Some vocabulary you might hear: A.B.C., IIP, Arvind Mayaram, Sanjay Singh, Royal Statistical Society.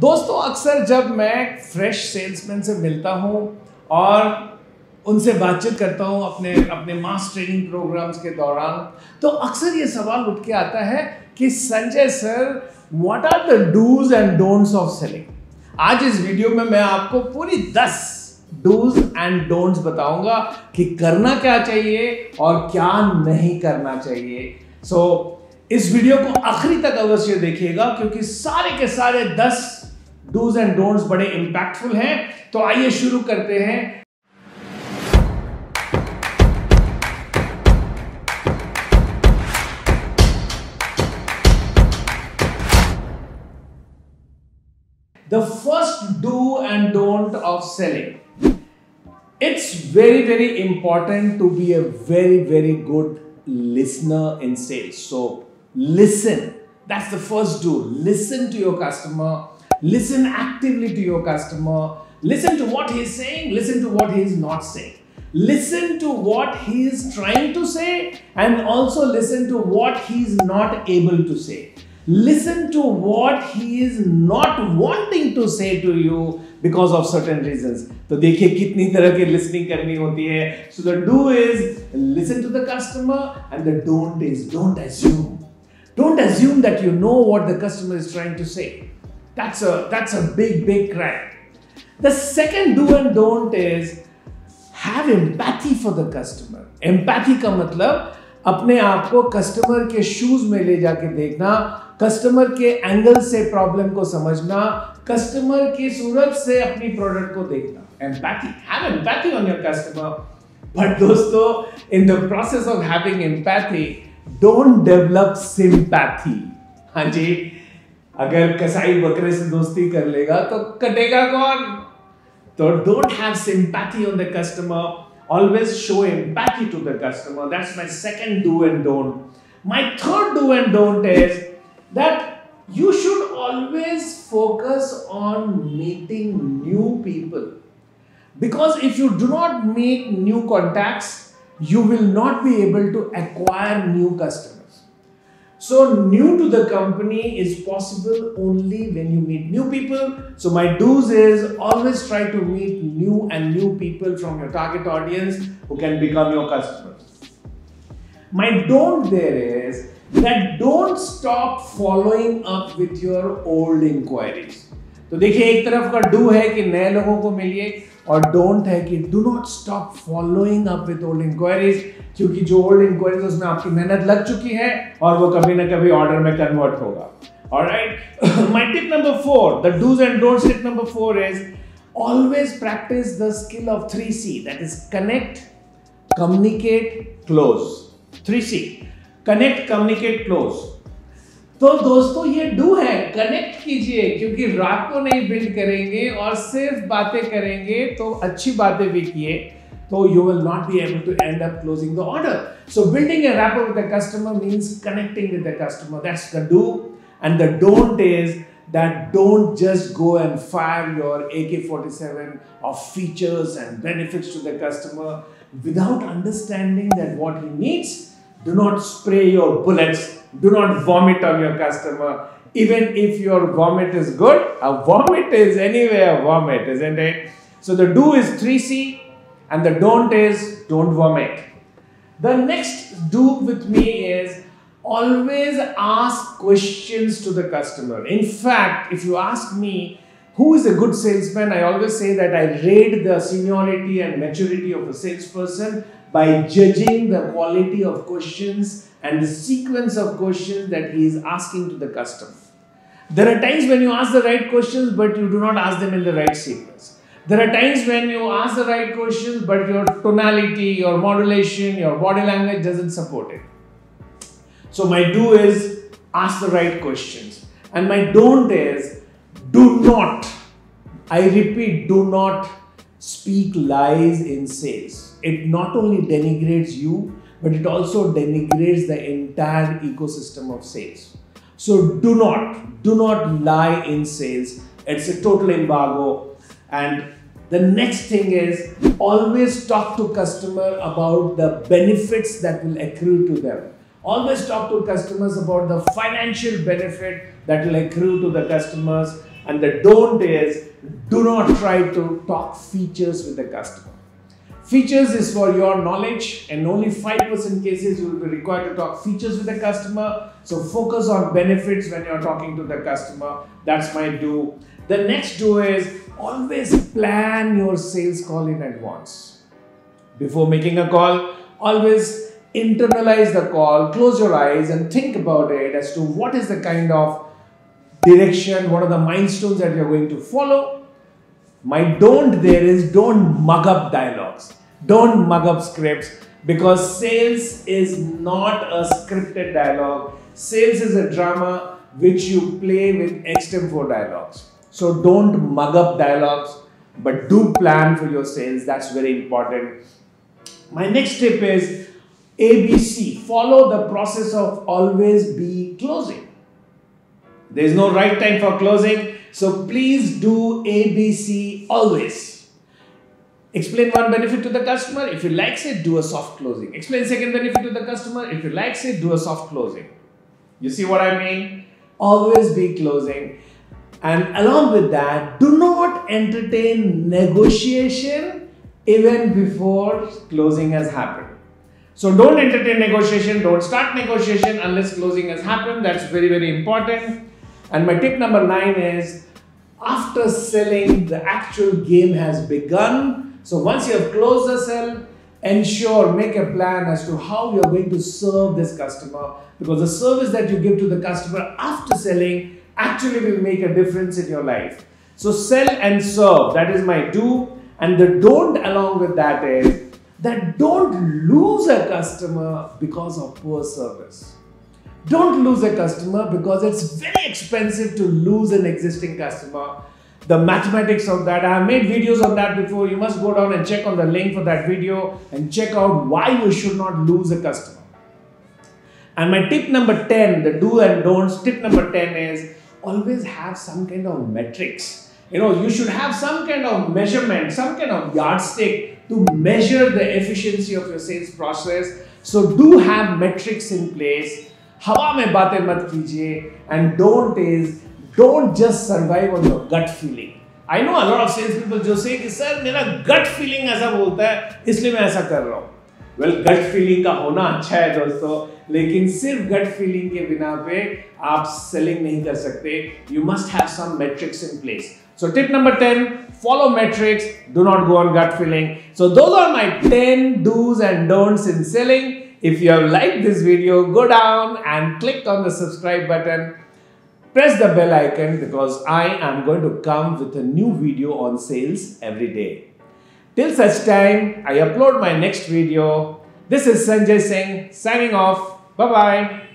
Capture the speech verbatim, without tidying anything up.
दोस्तों अक्सर जब मैं फ्रेश सेल्समैन से मिलता हूँ और उनसे बातचीत करता हूँ अपने अपने मास ट्रेनिंग प्रोग्राम्स के दौरान, तो अक्सर ये सवाल उठ के आता है कि Sanjay sir, what are the dos and don'ts of selling. आज इस वीडियो में मैं आपको पूरी दस डूज एंड डोंट्स बताऊंगा कि करना क्या चाहिए और क्या नहीं करना चाहिए। सो so, इस वीडियो को आखिरी तक अवश्य देखिएगा क्योंकि सारे के सारे दस डूज एंड डोंट्स बड़े इंपैक्टफुल हैं। तो आइए शुरू करते हैं। The first do and don't of selling. It's very very important to be a very very good listener in sales. So listen. That's the first do. Listen to your customer. Listen actively to your customer. Listen to what he is saying. Listen to what he is not saying. Listen to what he is trying to say and also listen to what he is not able to say. Listen to what he is not wanting to say to you because of certain reasons. तो देखिए कितनी तरह की listening करनी होती है। So the do is listen to the customer and the don't is don't assume. Don't assume that you know what the customer is trying to say. That's a that's a big big crime. The second do and don't is have empathy for the customer. Empathy का मतलब अपने आप को customer के shoes में ले जाके देखना, कस्टमर के एंगल से प्रॉब्लम को समझना, कस्टमर की सूरत से अपनी प्रोडक्ट को देखना। Empathy, have empathy on your customer. But दोस्तों, in the process of having empathy, don't develop sympathy. हाँ जी, अगर कसाई बकरे से दोस्ती कर लेगा तो कटेगा कौन? तो don't have sympathy on the customer. Always show empathy to the customer. That's my second do and don't. My third do and don't is that you should always focus on meeting new people. Because if you do not make new contacts, you will not be able to acquire new customers. So new to the company is possible only when you meet new people. So my do's is always try to meet new and new people from your target audience who can become your customers. My don't there is that don't stop following up with your old inquiries. तो देखिए, एक तरफ का do है कि नए लोगों को मिलिए और don't है कि do not stop following up with old inquiries, क्योंकि जो old inquiries उसमें आपकी मेहनत लग चुकी है और वो कभी ना कभी order में convert होगा। Alright, my tip number four, the do's and don'ts tip number four is always practice the skill of three C, that is connect, communicate, close. three C, connect, communicate, close. तो दोस्तों ये do है, connect कीजिए क्योंकि रात को नहीं build करेंगे और सिर्फ बातें करेंगे तो अच्छी बातें भी किए तो you will not be able to end up closing the order. So building a rapport with the customer means connecting with the customer. That's the do. And the don't is that don't just go and fire your A K forty-seven of features and benefits to the customer without understanding that what he needs. Do not spray your bullets. Do not vomit on your customer. Even if your vomit is good, a vomit is anyway a vomit, isn't it? So the do is three C and the don't is don't vomit. The next do with me is always ask questions to the customer. In fact, if you ask me who is a good salesman, I always say that I rate the seniority and maturity of a salesperson by judging the quality of questions and the sequence of questions that he is asking to the customer. There are times when you ask the right questions, but you do not ask them in the right sequence. There are times when you ask the right questions, but your tonality, your modulation, your body language doesn't support it. So my do is ask the right questions and my don't is do not, I repeat, do not speak lies in sales. It not only denigrates you, but it also denigrates the entire ecosystem of sales. So do not, do not lie in sales. It's a total embargo. And the next thing is always talk to customer about the benefits that will accrue to them. Always talk to customers about the financial benefit that will accrue to the customers And the don't is, do not try to talk features with the customer. Features is for your knowledge, and only five percent cases you will be required to talk features with the customer. So focus on benefits when you're talking to the customer. That's my do. The next do is always plan your sales call in advance. Before making a call, always internalize the call, close your eyes and think about it as to what is the kind of direction, what are the milestones that you're going to follow. My don't there is don't mug up dialogues. Don't mug up scripts, because sales is not a scripted dialogue. Sales is a drama which you play with extempore dialogues. So don't mug up dialogues, but do plan for your sales. That's very important. My next tip is A B C. Follow the process of always be closing. There is no right time for closing. So please do A B C always. Explain one benefit to the customer. If he likes it, do a soft closing. Explain second benefit to the customer. If he likes it, do a soft closing. You see what I mean? Always be closing. And along with that, do not entertain negotiation even before closing has happened. So don't entertain negotiation. Don't start negotiation unless closing has happened. That's very, very important. And my tip number nine is, after selling, the actual game has begun. So once you have closed the sale, ensure, make a plan as to how you are going to serve this customer, because the service that you give to the customer after selling actually will make a difference in your life. So sell and serve, that is my do. And the don't along with that is that don't lose a customer because of poor service. Don't lose a customer, because it's very expensive to lose an existing customer. The mathematics of that, I have made videos on that before. You must go down and check on the link for that video and check out why you should not lose a customer. And my tip number ten, the do and don'ts, tip number ten is always have some kind of metrics. You know, you should have some kind of measurement, some kind of yardstick to measure the efficiency of your sales process. So do have metrics in place. हवा में बातें मत कीजिए. And don't is don't just survive on your gut feeling. I know a lot of sales people जो say कि sir मेरा gut feeling ऐसा बोलता है इसलिए मैं ऐसा कर रहा हूँ. वेल well, गट फीलिंग का होना अच्छा है दोस्तों, लेकिन सिर्फ गट फीलिंग के बिना पे आप सेलिंग नहीं कर सकते. You must have some metrics in place. So tip number ten, follow metrics, do not go on gut feeling. So those are my ten do's and don'ts in selling. If you have liked this video, go down and click on the subscribe button. Press the bell icon, because I am going to come with a new video on sales every day. Till such time, I upload my next video. This is Sanjay Singh signing off. Bye-bye.